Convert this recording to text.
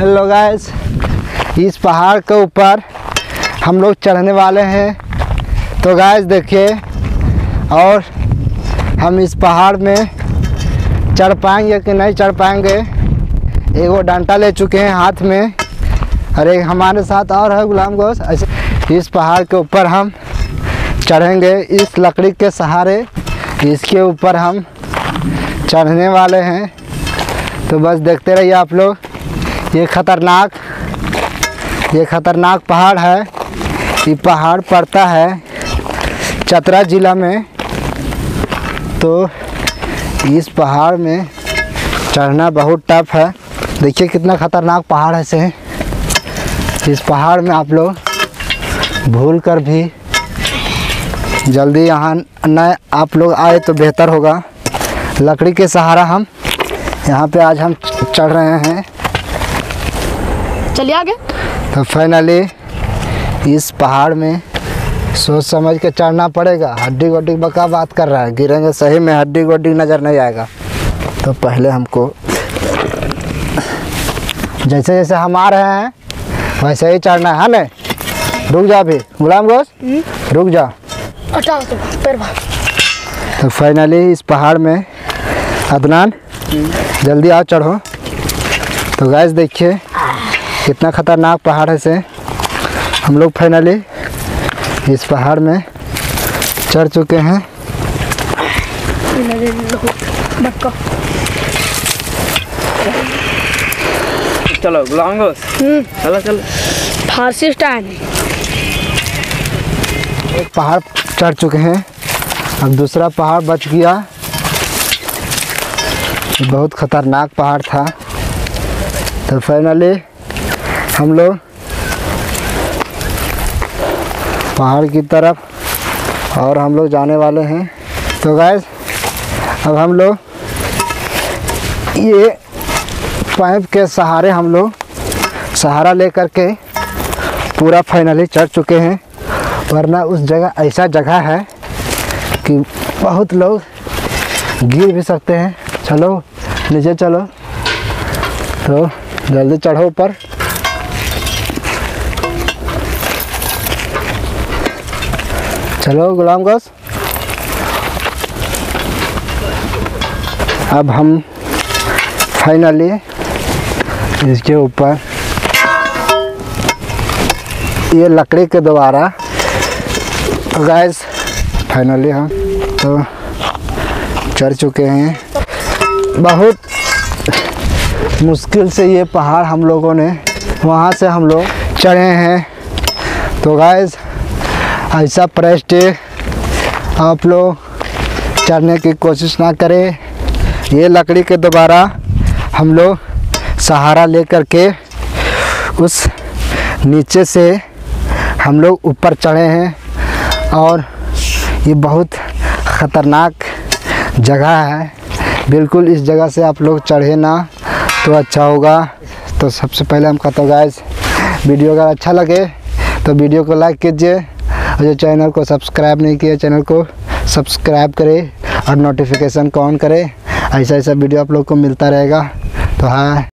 Hello guys, इस पहाड़ के ऊपर हम लोग चढ़ने वाले हैं। तो गाइस देखिए, और हम इस पहाड़ में चढ़ पाएंगे कि नहीं चढ़ पाएंगे। एक वो डंडा ले चुके हैं हाथ में, और एक हमारे साथ और है गुलाम घोष। ऐसे इस पहाड़ के ऊपर हम चढ़ेंगे, इस लकड़ी के सहारे इसके ऊपर हम चढ़ने वाले हैं। तो बस देखते रहिए आप लोग। ये ख़तरनाक पहाड़ है। ये पहाड़ पड़ता है चतरा ज़िला में। तो इस पहाड़ में चढ़ना बहुत टफ है। देखिए कितना ख़तरनाक पहाड़ है। से इस पहाड़ में आप लोग भूल कर भी जल्दी यहाँ न आप लोग आए तो बेहतर होगा। लकड़ी के सहारा हम यहाँ पे आज हम चढ़ रहे हैं। चलिए आगे। तो फाइनली इस पहाड़ में सोच समझ के चढ़ना पड़ेगा। हड्डी गोड्डी बका बात कर रहा है, गिरेंगे सही में, हड्डी गोड्डी नज़र नहीं आएगा। तो पहले हमको जैसे जैसे हम आ रहे हैं वैसे ही चढ़ना है ना। रुक जा भी गुलाम घोष, रुक जा। तो फाइनली इस पहाड़ में अदनान जल्दी आओ चढ़ो। तो गाइस देखिए कितना ख़तरनाक पहाड़ है। से हम लोग फाइनली इस पहाड़ में चढ़ चुके हैं। चलो गुलाम घोष, चलो चलो फारसी स्टाइल। एक पहाड़ चढ़ चुके हैं, अब दूसरा पहाड़ बच गया। बहुत ख़तरनाक पहाड़ था। तो फाइनली हम लोग पहाड़ की तरफ और हम लोग जाने वाले हैं। तो गाइस अब हम लोग ये पाइप के सहारे हम लोग सहारा लेकर के पूरा फाइनली चढ़ चुके हैं। वरना उस जगह ऐसा जगह है कि बहुत लोग गिर भी सकते हैं। चलो नीचे चलो। तो जल्दी चढ़ो ऊपर। चलो गुलाम घोष। अब हम फाइनली इसके ऊपर ये लकड़ी के द्वारा गाइस फाइनली हम तो चढ़ चुके हैं। बहुत मुश्किल से ये पहाड़ हम लोगों ने वहाँ से हम लोग चढ़े हैं। तो गाइस ऐसा प्रेस्टीज आप लोग चढ़ने की कोशिश ना करें। ये लकड़ी के दोबारा हम लोग सहारा लेकर के उस नीचे से हम लोग ऊपर चढ़े हैं। और ये बहुत ख़तरनाक जगह है। बिल्कुल इस जगह से आप लोग चढ़े ना तो अच्छा होगा। तो सबसे पहले हम कहते हैं गाइस, वीडियो अगर अच्छा लगे तो वीडियो को लाइक कीजिए, और जो चैनल को सब्सक्राइब नहीं किया चैनल को सब्सक्राइब करें और नोटिफिकेशन को ऑन करें। ऐसा वीडियो आप लोग को मिलता रहेगा। तो हाँ।